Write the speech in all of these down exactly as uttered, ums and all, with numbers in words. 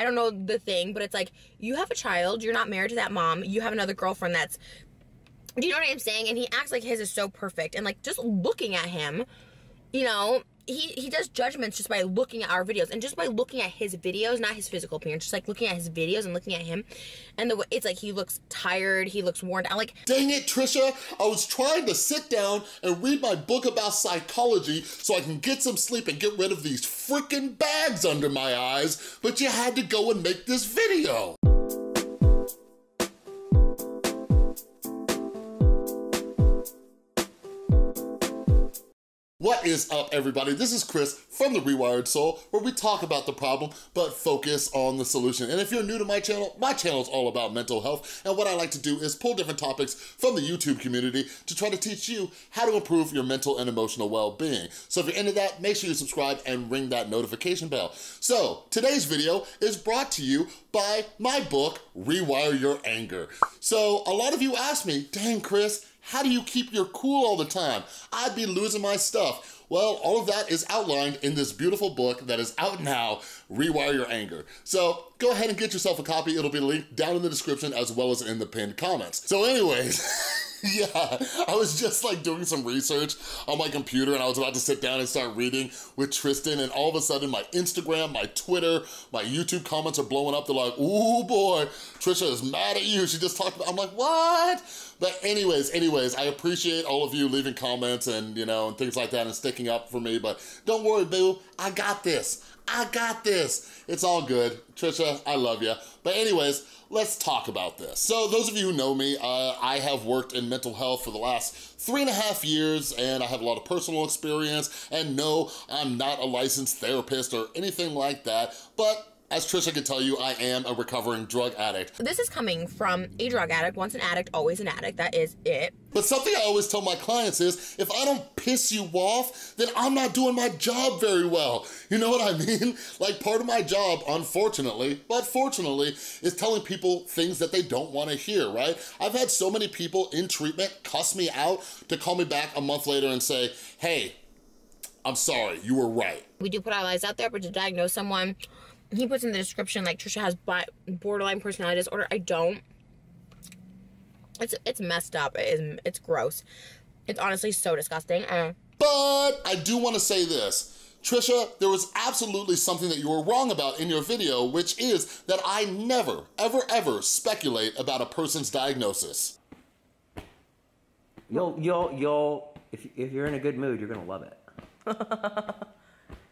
I don't know the thing, but it's like, you have a child, you're not married to that mom, you have another girlfriend that's, do you know what I'm saying? And he acts like his is so perfect, and like, just looking at him, you know, he, he does judgments just by looking at our videos, and just by looking at his videos, not his physical appearance, just like looking at his videos and looking at him, and the way, it's like, he looks tired, he looks worn out. Like, dang it, Trisha, I was trying to sit down and read my book about psychology so I can get some sleep and get rid of these freaking bags under my eyes, but you had to go and make this video. What is up, everybody? This is Chris from The Rewired Soul, where we talk about the problem, but focus on the solution. And if you're new to my channel, my channel's all about mental health, and what I like to do is pull different topics from the YouTube community to try to teach you how to improve your mental and emotional well-being. So if you're into that, make sure you subscribe and ring that notification bell. So today's video is brought to you by my book, Rewire Your Anger. So a lot of you ask me, dang, Chris, how do you keep your cool all the time? I'd be losing my stuff. Well, all of that is outlined in this beautiful book that is out now, Rewire Your Anger. So go ahead and get yourself a copy. It'll be linked down in the description as well as in the pinned comments. So anyways, yeah, I was just like doing some research on my computer, and I was about to sit down and start reading with Tristan, and all of a sudden my Instagram, my Twitter, my YouTube comments are blowing up. They're like, ooh boy, Trisha is mad at you. She just talked about, I'm like, what? But anyways, anyways, I appreciate all of you leaving comments and, you know, and things like that, and sticking up for me, but don't worry, boo, I got this. I got this. It's all good. Trisha, I love you. But anyways, let's talk about this. So those of you who know me, uh, I have worked in mental health for the last three and a half years, and I have a lot of personal experience, and no, I'm not a licensed therapist or anything like that, but as Trisha can tell you, I am a recovering drug addict. This is coming from a drug addict. Once an addict, always an addict. That is it. But something I always tell my clients is, if I don't piss you off, then I'm not doing my job very well. You know what I mean? Like, part of my job, unfortunately, but fortunately, is telling people things that they don't want to hear, right? I've had so many people in treatment cuss me out to call me back a month later and say, hey, I'm sorry, you were right. We do put our lives out there, but to diagnose someone, he puts in the description, like, Trisha has borderline personality disorder. I don't. It's it's messed up. It is, it's gross. It's honestly so disgusting. Uh. But I do want to say this. Trisha, there was absolutely something that you were wrong about in your video, which is that I never, ever, ever speculate about a person's diagnosis. You'll, you'll, you'll, if, if you're in a good mood, you're going to love it.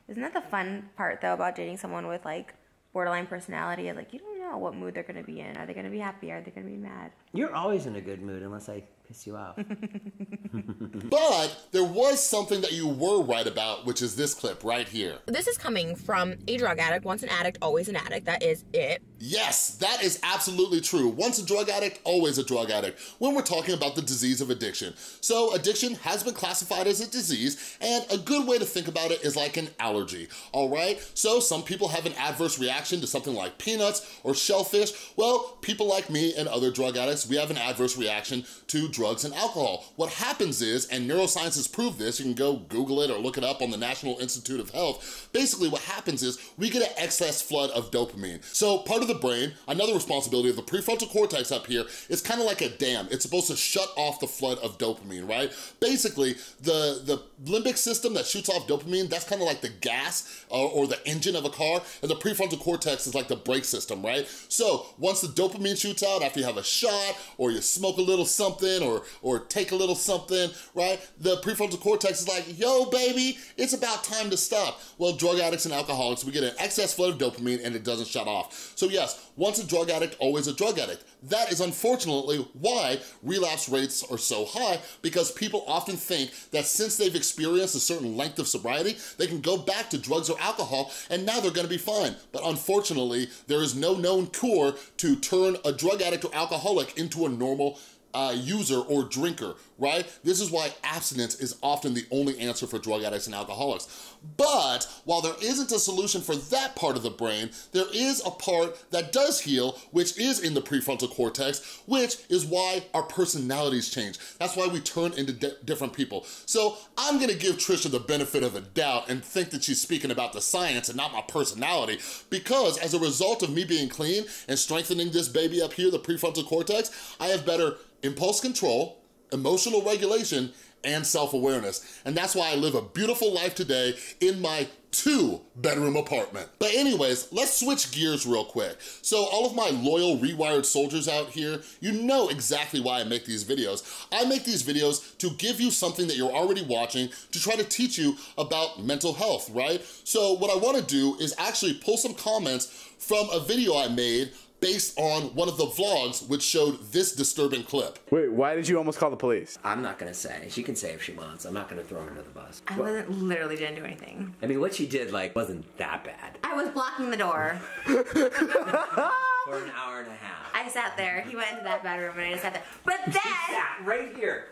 Isn't that the fun part, though, about dating someone with, like, borderline personality? Like, you don't know what mood they're going to be in. Are they going to be happy? Are they going to be mad? You're always in a good mood unless I piss you off. But there was something that you were right about, which is this clip right here. This is coming from a drug addict. Once an addict, always an addict. That is it. Yes, that is absolutely true. Once a drug addict, always a drug addict, when we're talking about the disease of addiction. So addiction has been classified as a disease, and a good way to think about it is like an allergy, all right? So some people have an adverse reaction to something like peanuts or shellfish. Well, people like me and other drug addicts, we have an adverse reaction to drugs and alcohol. What happens is, and neuroscience has proved this, you can go Google it or look it up on the National Institute of Health, basically what happens is we get an excess flood of dopamine. So part of the brain, another responsibility of the prefrontal cortex up here, is kind of like a dam. It's supposed to shut off the flood of dopamine, right? Basically, the, the limbic system that shoots off dopamine, that's kind of like the gas or, or the engine of a car, and the prefrontal cortex is like the brake system, right? So once the dopamine shoots out, after you have a shot, or you smoke a little something, or, or take a little something, right? The prefrontal cortex is like, yo, baby, it's about time to stop. Well, drug addicts and alcoholics, we get an excess flood of dopamine and it doesn't shut off. So yeah, yes, once a drug addict, always a drug addict. That is unfortunately why relapse rates are so high, because people often think that since they've experienced a certain length of sobriety, they can go back to drugs or alcohol and now they're gonna be fine. But unfortunately, there is no known cure to turn a drug addict or alcoholic into a normal uh, user or drinker, right? This is why abstinence is often the only answer for drug addicts and alcoholics. But while there isn't a solution for that part of the brain, there is a part that does heal, which is in the prefrontal cortex, which is why our personalities change. That's why we turn into di- different people. So I'm gonna give Trisha the benefit of the doubt and think that she's speaking about the science and not my personality, because as a result of me being clean and strengthening this baby up here, the prefrontal cortex, I have better impulse control, emotional regulation, and self-awareness. And that's why I live a beautiful life today in my two bedroom apartment. But anyways, let's switch gears real quick. So all of my loyal Rewired soldiers out here, you know exactly why I make these videos. I make these videos to give you something that you're already watching to try to teach you about mental health, right? So what I wanna do is actually pull some comments from a video I made based on one of the vlogs which showed this disturbing clip. Wait, why did you almost call the police? I'm not gonna say. She can say if she wants. I'm not gonna throw her under the bus. I what? wasn't literally didn't do anything. I mean, what she did, like, wasn't that bad. I was blocking the door. For an hour and a half. I sat there. He went into that bedroom and I just sat there. But then... She sat right here.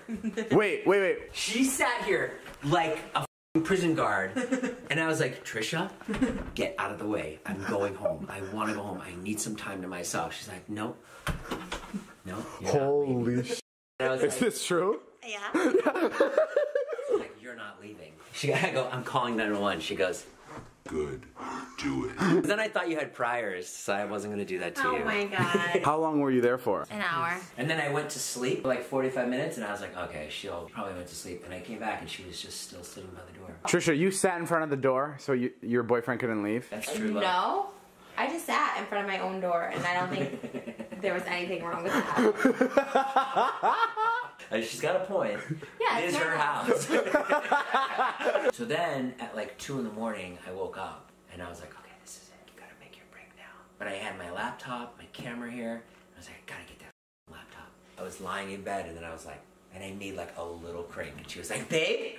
Wait, wait, wait. She sat here like a prison guard, and I was like, Trisha, get out of the way. I'm going home. I want to go home. I need some time to myself. She's like, no, no. Holy shit. Is like, this true? Yeah. Like, you're not leaving. She gotta go. I'm calling nine one one. She goes, good, do it. Then I thought you had priors, so I wasn't gonna do that to oh you. Oh my god. How long were you there for? An hour. And then I went to sleep for like forty-five minutes, and I was like, okay, she'll probably went to sleep. And I came back, and she was just still sitting by the door. Trisha, you sat in front of the door, so you, your boyfriend couldn't leave? That's true. No, love. I just sat in front of my own door, and I don't think there was anything wrong with that. She's got a point. Yeah, it is her house. So then at like two in the morning, I woke up and I was like, okay, this is it. You gotta make your break now. But I had my laptop, my camera here. I was like, I gotta get that laptop. I was lying in bed and then I was like, and I made like a little crank. And she was like, babe,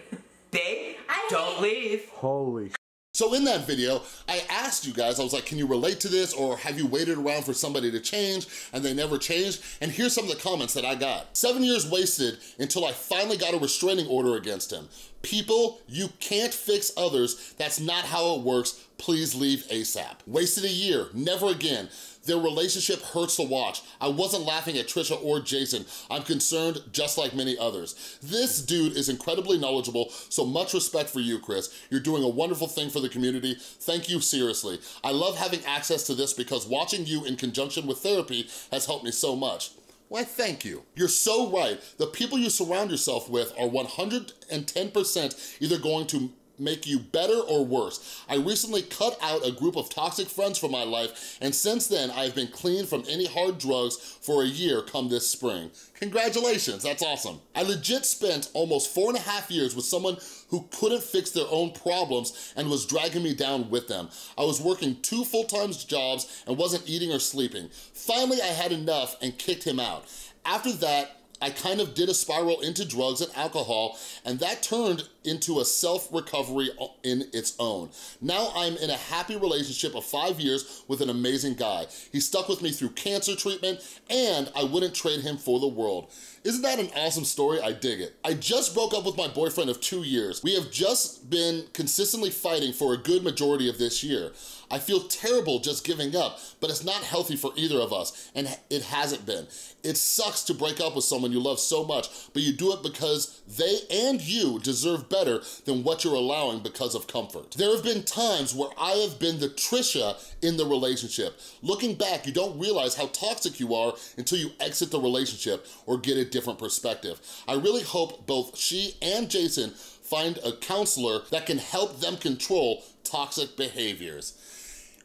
babe, I don't leave. Holy. So in that video, I asked you guys, I was like, can you relate to this? Or have you waited around for somebody to change and they never changed? And here's some of the comments that I got. Seven years wasted until I finally got a restraining order against him. People, you can't fix others. That's not how it works. Please leave ASAP. Wasted a year, never again. Their relationship hurts to watch. I wasn't laughing at Trisha or Jason. I'm concerned just like many others. This dude is incredibly knowledgeable, so much respect for you, Chris. You're doing a wonderful thing for the community. Thank you, seriously. I love having access to this because watching you in conjunction with therapy has helped me so much. Why, thank you. You're so right. The people you surround yourself with are one hundred ten percent either going to make you better or worse. I recently cut out a group of toxic friends from my life, and since then I've been clean from any hard drugs for a year come this spring. Congratulations, that's awesome. I legit spent almost four and a half years with someone who couldn't fix their own problems and was dragging me down with them. I was working two full-time jobs and wasn't eating or sleeping. Finally, I had enough and kicked him out. After that, I kind of did a spiral into drugs and alcohol, and that turned into a self-recovery in its own. Now I'm in a happy relationship of five years with an amazing guy. He stuck with me through cancer treatment, and I wouldn't trade him for the world. Isn't that an awesome story? I dig it. I just broke up with my boyfriend of two years. We have just been consistently fighting for a good majority of this year. I feel terrible just giving up, but it's not healthy for either of us, and it hasn't been. It sucks to break up with someone you love so much, but you do it because they and you deserve better than what you're allowing because of comfort. There have been times where I have been the Trisha in the relationship. Looking back, you don't realize how toxic you are until you exit the relationship or get a different perspective. I really hope both she and Jason find a counselor that can help them control toxic behaviors.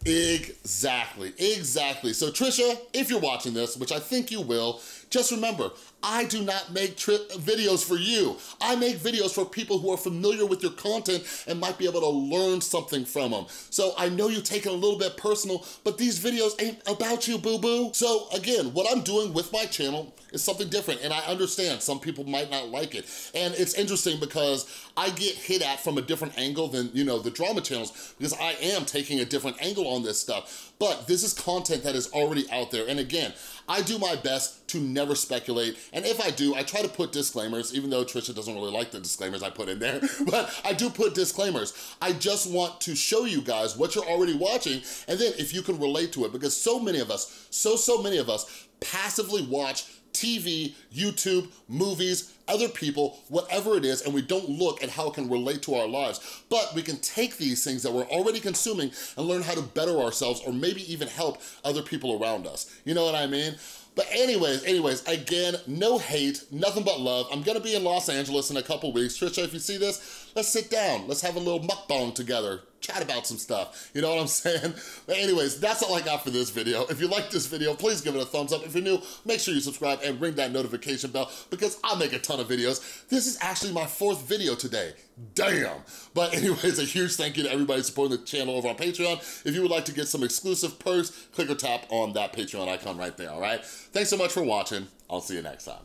Exactly, exactly. So Trisha, if you're watching this, which I think you will, just remember, I do not make tri videos for you. I make videos for people who are familiar with your content and might be able to learn something from them. So I know you take it a little bit personal, but these videos ain't about you, boo-boo. So again, what I'm doing with my channel is something different, and I understand some people might not like it. And it's interesting because I get hit at from a different angle than, you know, the drama channels, because I am taking a different angle on on this stuff, but this is content that is already out there. And again, I do my best to never speculate. And if I do, I try to put disclaimers, even though Trisha doesn't really like the disclaimers I put in there, but I do put disclaimers. I just want to show you guys what you're already watching, and then if you can relate to it, because so many of us, so, so many of us passively watch T V, YouTube, movies, other people, whatever it is, and we don't look at how it can relate to our lives. But we can take these things that we're already consuming and learn how to better ourselves, or maybe even help other people around us. You know what I mean? But anyways, anyways, again, no hate, nothing but love. I'm gonna be in Los Angeles in a couple weeks. Trisha, if you see this, let's sit down. Let's have a little mukbang together. Chat about some stuff, you know what I'm saying? But anyways, that's all I got for this video. If you like this video, please give it a thumbs up. If you're new, make sure you subscribe and ring that notification bell, because I make a ton of videos. This is actually my fourth video today. Damn. But anyways, a huge thank you to everybody supporting the channel over on Patreon. If you would like to get some exclusive perks, click or tap on that Patreon icon right there, all right? Thanks so much for watching. I'll see you next time.